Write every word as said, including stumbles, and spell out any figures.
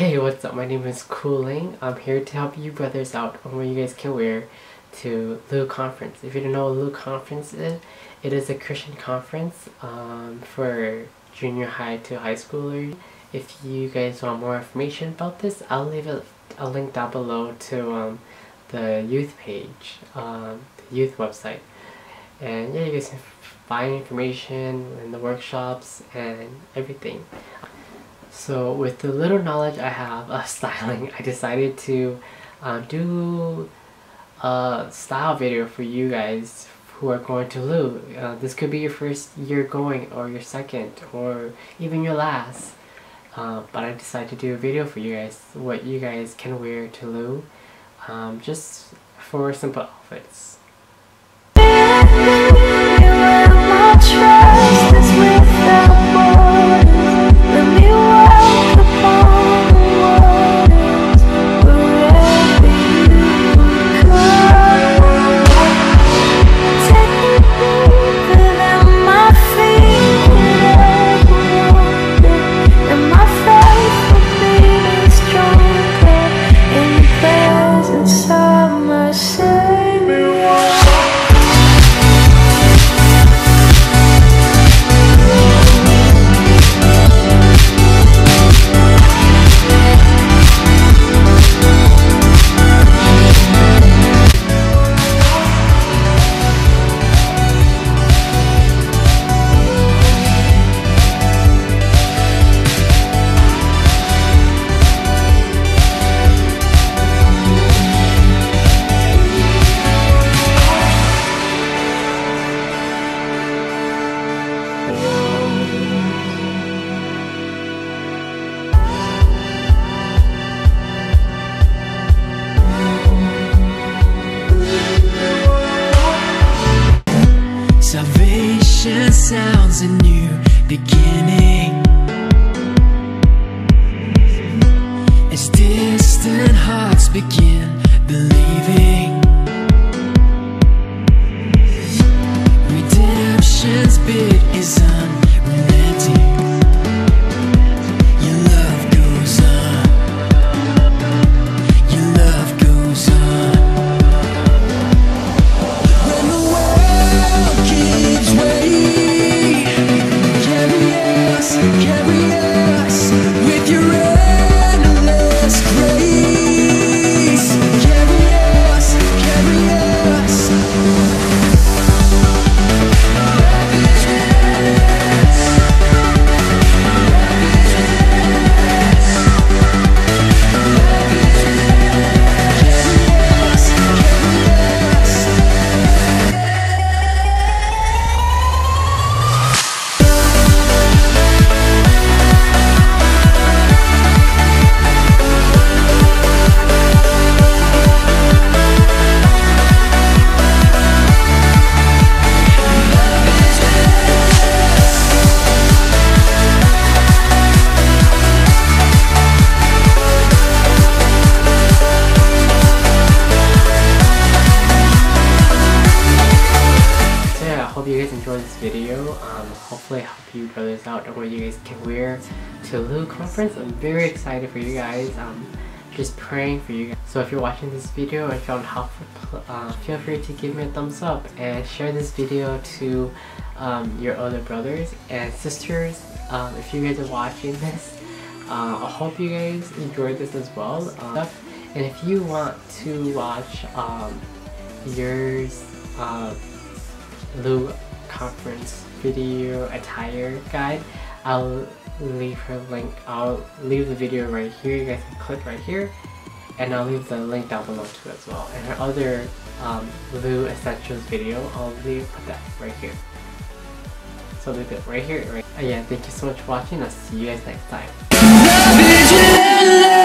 Hey, what's up? My name is Kou Leng. I'm here to help you brothers out on what you guys can wear to Hlub Conference. If you don't know what Hlub Conference is, it is a Christian conference um, for junior high to high schoolers. If you guys want more information about this, I'll leave a, a link down below to um, the youth page, um, the youth website. And yeah, you guys can find information in the workshops and everything. So with the little knowledge I have of styling, I decided to um, do a style video for you guys who are going to Hlub. Uh, this could be your first year going, or your second, or even your last. Uh, but I decided to do a video for you guys, what you guys can wear to Hlub, um, just for simple outfits. Salvation sounds a new beginning, as distant hearts begin believing. Redemption's bid is unrelenting, your love goes on, your love goes on. When the world keeps waiting, carry us, carry us with your endless grace. Carry us, carry us. Hope you guys enjoyed this video. Um, hopefully help you brothers out on what you guys can wear to Hlub Conference. I'm very excited for you guys. Um, just praying for you guys. So if you're watching this video and found helpful, uh, feel free to give me a thumbs up and share this video to um, your other brothers and sisters. Um, if you guys are watching this, uh, I hope you guys enjoyed this as well. Uh, and if you want to watch um, yours. Uh, Hlub Conference video attire guide, I'll leave her link. I'll leave the video right here. You guys can click right here, and I'll leave the link down below to it as well. And her other um, Hlub Essentials video, I'll leave put that right here. So leave it right here. Right. Uh, yeah, thank you so much for watching. I'll see you guys next time.